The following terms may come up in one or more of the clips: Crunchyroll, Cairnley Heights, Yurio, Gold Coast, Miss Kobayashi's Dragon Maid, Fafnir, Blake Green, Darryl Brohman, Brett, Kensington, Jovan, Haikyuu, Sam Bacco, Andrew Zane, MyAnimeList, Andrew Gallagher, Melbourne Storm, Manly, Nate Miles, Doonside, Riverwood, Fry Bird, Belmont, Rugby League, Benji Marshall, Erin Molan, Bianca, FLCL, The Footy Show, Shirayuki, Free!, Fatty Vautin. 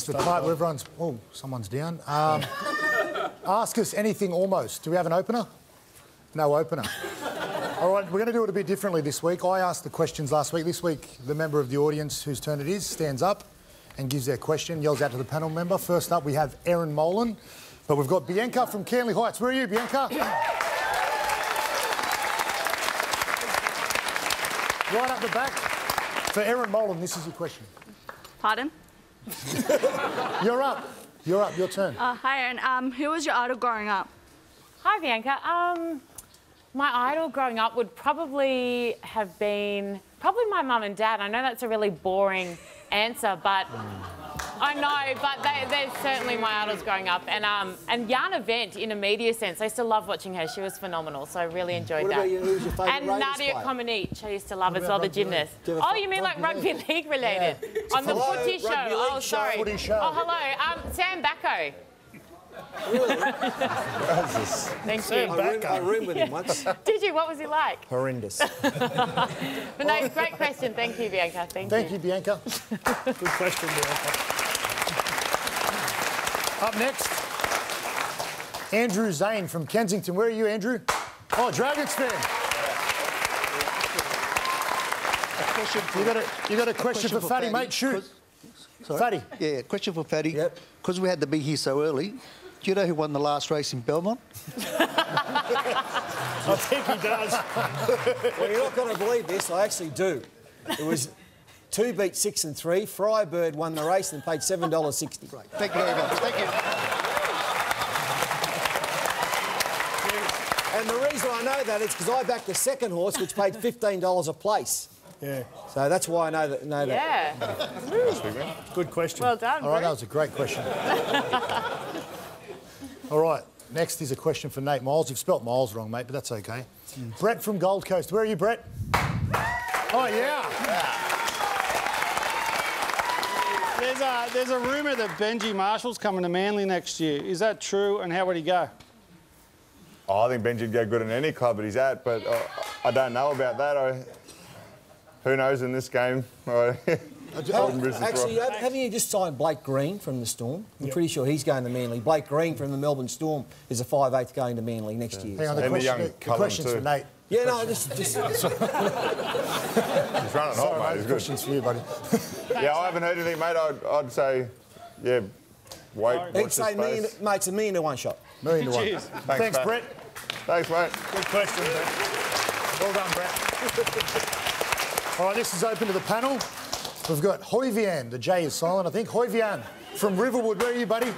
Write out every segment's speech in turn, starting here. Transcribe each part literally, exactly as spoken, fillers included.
it's the part where everyone's... Oh, someone's down. Um, ask us anything almost. Do we have an opener? No opener. All right, we're going to do it a bit differently this week. I asked the questions last week. This week, the member of the audience whose turn it is stands up and gives their question, yells out to the panel member. First up, we have Erin Molan, but we've got Bianca from Cairnley Heights. Where are you, Bianca? Right up the back. For Erin Molan, this is your question. Pardon? You're up. You're up. Your turn. Uh, hi, Erin. Um, who was your idol growing up? Hi, Bianca. Um, my idol growing up would probably have been probably my mum and dad. I know that's a really boring answer, but I know. But they, they're certainly my idols growing up. And um, and Yana Vent, in a media sense, I used to love watching her. She was phenomenal, so I really enjoyed what that. About you? Who's your favourite? And Nadia Comaneci, I used to love what as well, the gymnast. Oh, you mean like rugby league, league related? Yeah. On the hello, footy show. Oh, sorry. Show, show. Oh, hello. Um, Sam Bacco. Really? Thank Sam you. Back I roomed room with him once. Did you? What was he like? Horrendous. But no, great question. Thank you, Bianca. Thank, Thank you. you, Bianca. Good question, Bianca. Up next, Andrew Zane from Kensington. Where are you, Andrew? Oh, Dragons fan. You got a, you got a question, a question for, for Fatty, mate? Shoot. Sorry? Fatty. Yeah, question for Fatty. Yep. Because we had to be here so early. Do you know who won the last race in Belmont? I think he does. Well, you're not going to believe this. I actually do. It was two beat six and three. Fry Bird won the race and paid seven dollars sixty. Great. Thank you very much. Thank you. And the reason I know that is because I backed the second horse, which paid fifteen dollars a place. Yeah. So that's why I know that. Know yeah. That. Good question. Well done. All right, Brett. That was a great question. All right, next is a question for Nate Miles. You've spelt Miles wrong, mate, but that's OK. Mm. Brett from Gold Coast. Where are you, Brett? Oh, yeah. yeah. There's a, there's a rumour that Benji Marshall's coming to Manly next year. Is that true, and how would he go? Oh, I think Benji'd go good in any club that he's at, but uh, I don't know about that. I, who knows in this game? Actually, haven't you just signed Blake Green from the Storm? I'm yep. pretty sure he's going to Manly. Blake Green from the Melbourne Storm is a five eighth going to Manly next yeah. year. Hang on, so. the, question, the, the question's too. for Nate. Yeah, no, just... just... He's running hot, Sorry, mate. He's good. Question's for you, buddy. Yeah, I haven't heard anything, mate. I'd, I'd say, yeah, wait, He'd say, million, mate, it's a million to one shot. Million to one. Cheers. Thanks, Thanks Brett. Thanks, mate. Good question, Brett. Well done, Brett. All right, this is open to the panel. We've got Jovan, the J is silent, I think. Jovan from Riverwood. Where are you, buddy? How,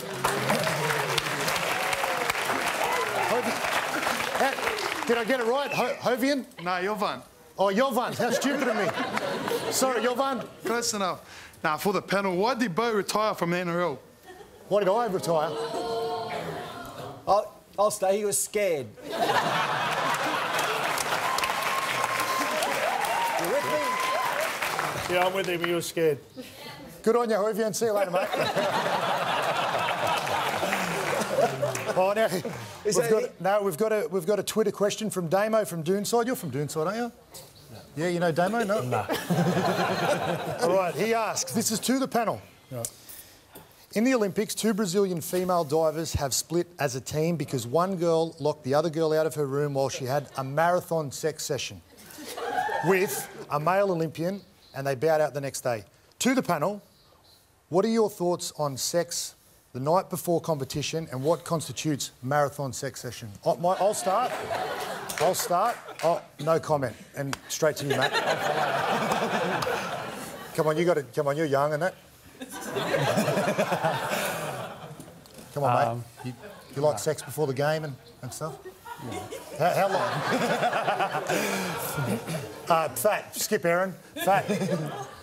did I get it right? Jovan? No, Jovan. Oh, Jovan. How stupid of me. Sorry, Jovan. Close enough. Now, for the panel, why did Bo retire from the N R L? Why did I retire? I'll, I'll stay. He was scared. You with me? Yeah, I'm with him. You were scared. Good on you, Jovan. See you later, mate. Oh, now, we've got, now we've got a we've got a Twitter question from Damo from Doonside. You're from Doonside, aren't you? No. Yeah, you know Damo, no? No. All right. He asks. This is to the panel. Right. In the Olympics, two Brazilian female divers have split as a team because one girl locked the other girl out of her room while she had a marathon sex session with a male Olympian. And they bowed out the next day. To the panel, what are your thoughts on sex the night before competition and what constitutes marathon sex session? Oh, my, I'll start. I'll start. Oh, no comment. And straight to you, mate. Come on, you got to... Come on, you're young, isn't it? Come on, um, mate. You, you like no. sex before the game and, and stuff? No. How, how long? uh, fat, skip Erin. Fat.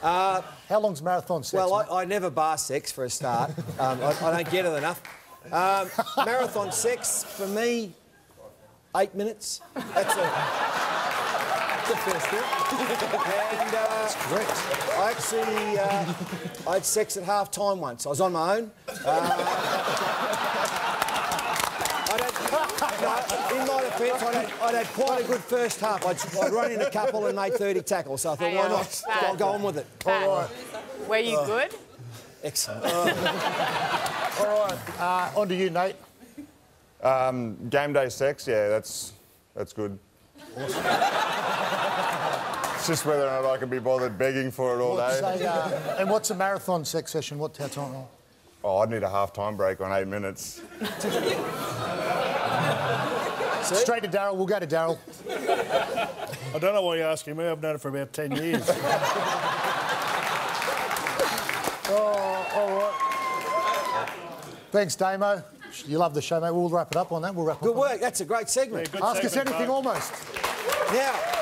Uh, how long's marathon sex? Well, I, I never bar sex for a start. um, I, I don't get it enough. Um, marathon sex for me, eight minutes. That's a, that's the first thing. And uh, that's correct. I actually, uh, I had sex at half time once. I was on my own. Uh, No, in my defence, I'd had, I'd had quite a good first half. I'd, I'd run in a couple and made thirty tackles, so I thought, hey, why not? I'll go on with it. All right. Were you good? Excellent. Uh, all right, uh, on to you, Nate. Um, game day sex, yeah, that's, that's good. Awesome. It's just whether or not I can be bothered begging for it all what's day. A, uh, and what's a marathon sex session? What's our time? Oh, I'd need a half-time break on eight minutes. Straight to Darryl. We'll go to Darryl. I don't know why you're asking me. I've known it for about ten years. Oh, all right. Thanks, Damo. You love the show, mate. We'll wrap it up on that. We'll wrap it up. Good work. That's a great segment. Yeah, good Ask segment, us anything, bro. Almost. Now.